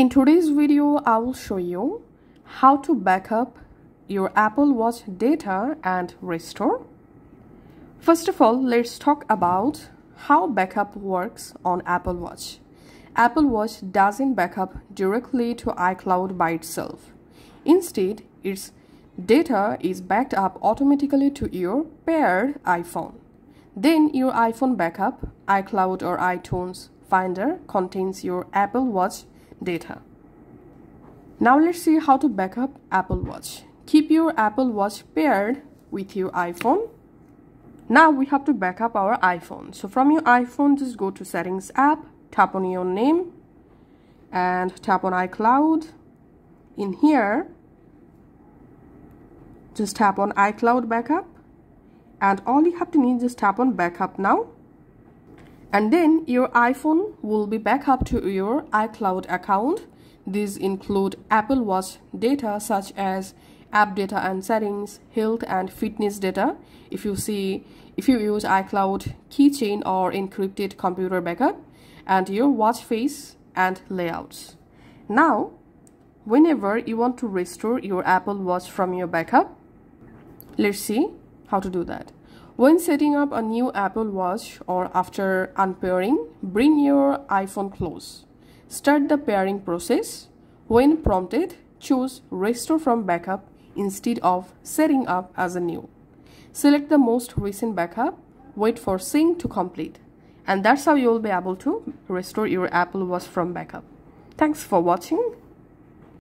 In today's video, I will show you how to backup your Apple Watch data and restore. First of all, let's talk about how backup works on Apple Watch. Apple Watch doesn't backup directly to iCloud by itself. Instead, its data is backed up automatically to your paired iPhone. Then your iPhone backup, iCloud or iTunes Finder contains your Apple Watch data. Now let's see how to backup Apple Watch. Keep your Apple Watch paired with your iPhone. Now we have to backup our iPhone. So from your iPhone, just go to Settings app, tap on your name and tap on iCloud. In here, just tap on iCloud backup, and all you have to need is tap on backup now, and then your iPhone will be back up to your iCloud account. These include Apple Watch data such as app data and settings, health and fitness data. If you use iCloud keychain or encrypted computer backup, and your watch face and layouts. Now whenever you want to restore your Apple Watch from your backup, let's see how to do that. When setting up a new Apple Watch or after unpairing, bring your iPhone close. Start the pairing process. When prompted, choose Restore from Backup instead of setting up as a new. Select the most recent backup, wait for sync to complete. And that's how you'll be able to restore your Apple Watch from backup. Thanks for watching.